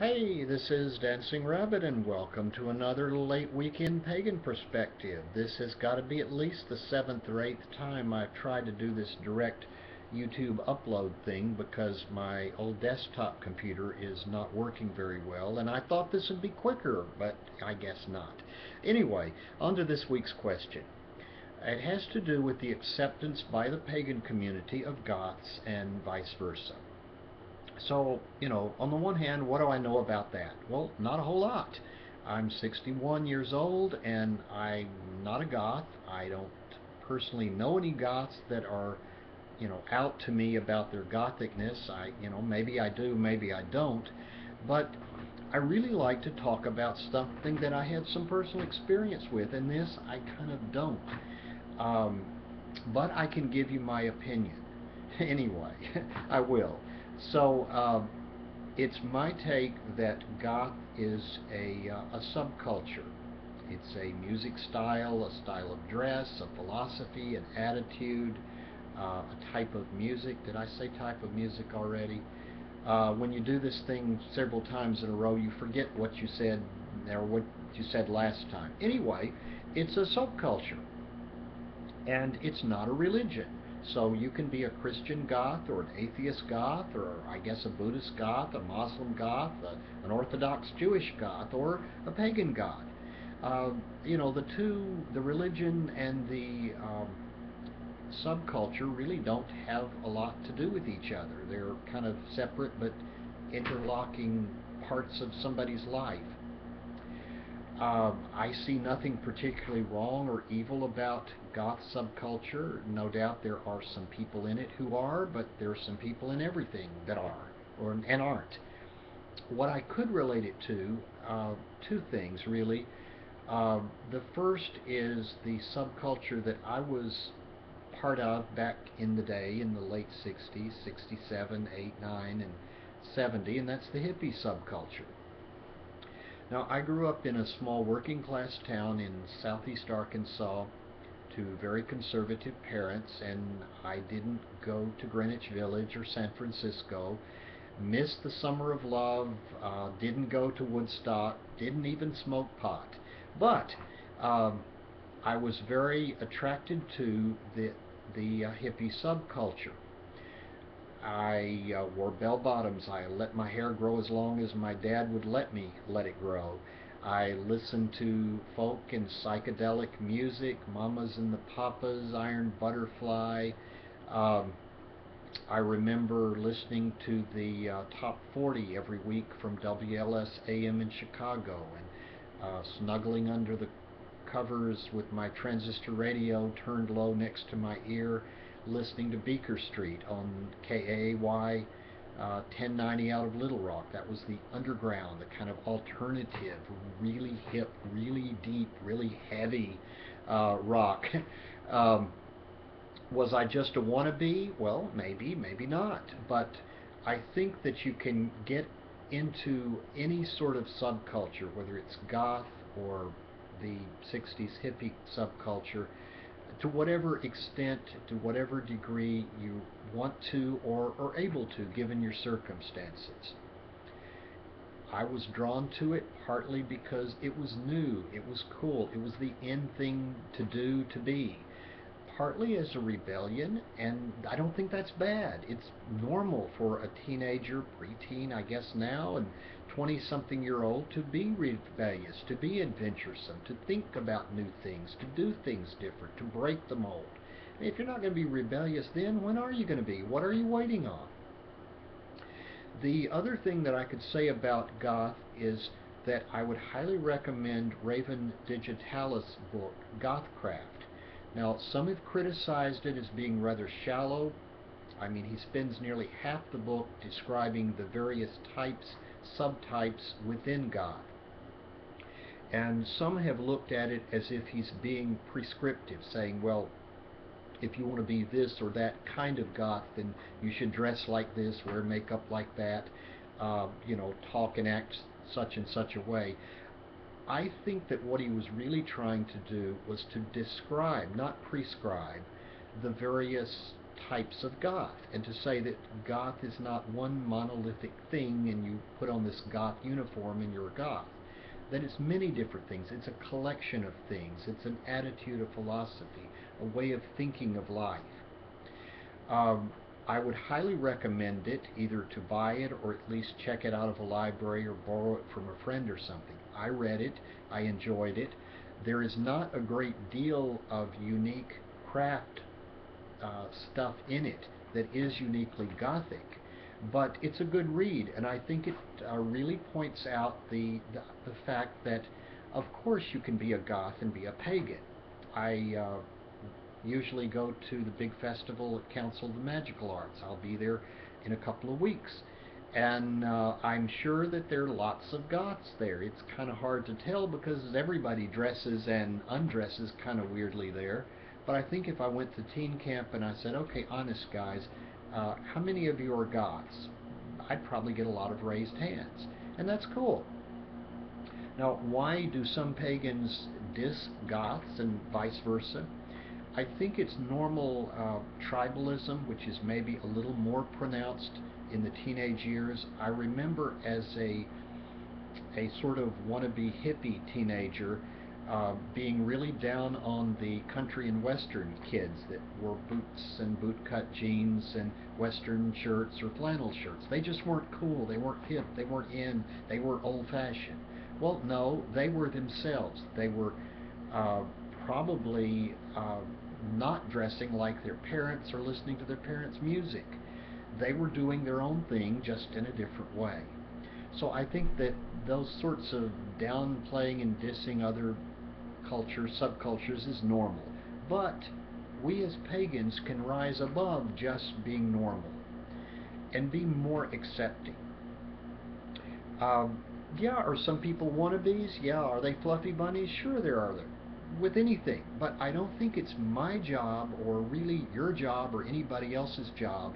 Hey, this is Dancing Rabbit, and welcome to another Late Weekend Pagan Perspective. This has got to be at least the 7th or 8th time I've tried to do this direct YouTube upload thing because my old desktop computer is not working very well, and I thought this would be quicker, but I guess not. Anyway, on to this week's question. It has to do with the acceptance by the pagan community of Goths and vice versa. So, on the one hand, what do I know about that? Well, not a whole lot. I'm 61 years old, and I'm not a Goth. I don't personally know any Goths that are, out to me about their Gothicness. Maybe I do, maybe I don't. But I really like to talk about something that I had some personal experience with, and this I kind of don't. But I can give you my opinion. Anyway, I will. So it's my take that Goth is a subculture. It's a music style, a style of dress, a philosophy, an attitude, a type of music. Did I say type of music already? When you do this thing several times in a row, you forget what you said or what you said last time. Anyway, it's a subculture, and it's not a religion. So you can be a Christian Goth, or an atheist Goth, or I guess a Buddhist Goth, a Muslim Goth, an Orthodox Jewish Goth, or a pagan Goth. The religion and the subculture really don't have a lot to do with each other. They're kind of separate but interlocking parts of somebody's life. I see nothing particularly wrong or evil about Goth subculture. No doubt there are some people in it who are, but there are some people in everything that are and aren't. What I could relate it to, two things really. The first is the subculture that I was part of back in the day, in the late 60s, 67, 8, 9, and 70, and that's the hippie subculture. Now, I grew up in a small working-class town in southeast Arkansas to very conservative parents, and I didn't go to Greenwich Village or San Francisco, missed the Summer of Love, didn't go to Woodstock, didn't even smoke pot. But I was very attracted to the hippie subculture. I wore bell-bottoms. I let my hair grow as long as my dad would let me let it grow. I listened to folk and psychedelic music, Mamas and the Papas, Iron Butterfly. I remember listening to the Top 40 every week from WLS AM in Chicago, and snuggling under the covers with my transistor radio turned low next to my ear, listening to Beaker Street on KAY 1090 out of Little Rock. That was the underground, the kind of alternative, really hip, really deep, really heavy rock. Was I just a wannabe? Well, maybe, maybe not. But I think that you can get into any sort of subculture, whether it's Goth or the 60s hippie subculture, to whatever extent, to whatever degree you want to or are able to, given your circumstances. I was drawn to it partly because it was new, it was cool, it was the in thing to do, to be. Partly as a rebellion, and I don't think that's bad. It's normal for a teenager, preteen, I guess now, and 20-something-year-old to be rebellious, to be adventuresome, to think about new things, to do things different, to break the mold. And if you're not going to be rebellious then, when are you going to be? What are you waiting on? The other thing that I could say about Goth is that I would highly recommend Raven Digitalis' book, Gothcraft. Now, some have criticized it as being rather shallow. I mean, he spends nearly half the book describing the various types, subtypes within Goth. And some have looked at it as if he's being prescriptive, saying, well, if you want to be this or that kind of Goth, then you should dress like this, wear makeup like that, talk and act such and such a way. I think that what he was really trying to do was to describe, not prescribe, the various types of Goth, and to say that Goth is not one monolithic thing and you put on this Goth uniform and you're a Goth, that it's many different things. It's a collection of things. It's an attitude, a philosophy, a way of thinking of life. I would highly recommend it, either to buy it or at least check it out of a library or borrow it from a friend or something. I read it. I enjoyed it. There is not a great deal of unique craft stuff in it that is uniquely Gothic, but it's a good read, and I think it really points out the fact that, of course, you can be a Goth and be a pagan. I usually go to the big festival at Council of the Magical Arts. I'll be there in a couple of weeks, and I'm sure that there are lots of Goths there. It's kind of hard to tell because everybody dresses and undresses kind of weirdly there. But I think if I went to teen camp and I said, okay, honest guys, how many of you are Goths? I'd probably get a lot of raised hands. And that's cool. Now, why do some pagans diss Goths and vice versa? I think it's normal tribalism, which is maybe a little more pronounced in the teenage years. I remember as a sort of wannabe hippie teenager being really down on the country and western kids that wore boots and bootcut jeans and western shirts or flannel shirts. They just weren't cool, they weren't hip, they weren't in, they were old-fashioned. Well, no, they were themselves. They were probably not dressing like their parents or listening to their parents' music. They were doing their own thing, just in a different way. So I think that those sorts of downplaying and dissing other cultures, subcultures, is normal. But we as pagans can rise above just being normal and be more accepting. Yeah, are some people wannabes? Yeah, are they fluffy bunnies? Sure, there are with anything. But I don't think it's my job, or really your job, or anybody else's job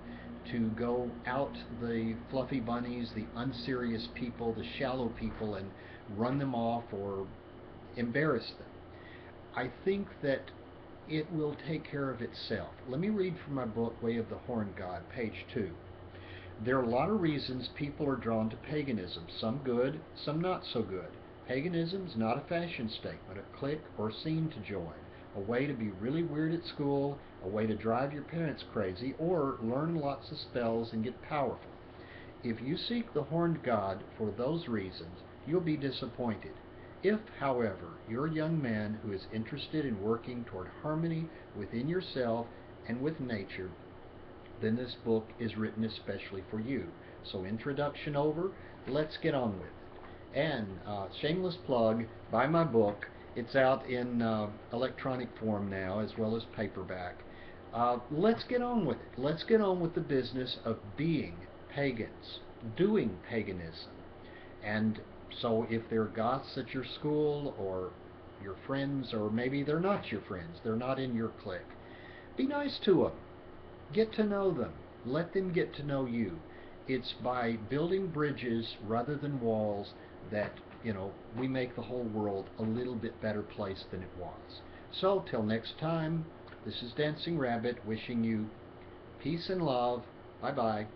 to go out the fluffy bunnies, the unserious people, the shallow people, and run them off or embarrass them. I think that it will take care of itself. Let me read from my book, Way of the Horned God, page 2. There are a lot of reasons people are drawn to paganism, some good, some not so good. Paganism is not a fashion statement, a clique or scene to join, a way to be really weird at school, a way to drive your parents crazy, or learn lots of spells and get powerful. If you seek the Horned God for those reasons, you'll be disappointed. If, however, you're a young man who is interested in working toward harmony within yourself and with nature, then this book is written especially for you. So introduction over, let's get on with it. And shameless plug, buy my book. It's out in electronic form now, as well as paperback. Let's get on with it. Let's get on with the business of being pagans, doing paganism. And so if there are Goths at your school, or your friends, or maybe they're not your friends, they're not in your clique, be nice to them. Get to know them. Let them get to know you. It's by building bridges rather than walls that, you know, we make the whole world a little bit better place than it was. So, till next time, this is Dancing Rabbit wishing you peace and love. Bye-bye.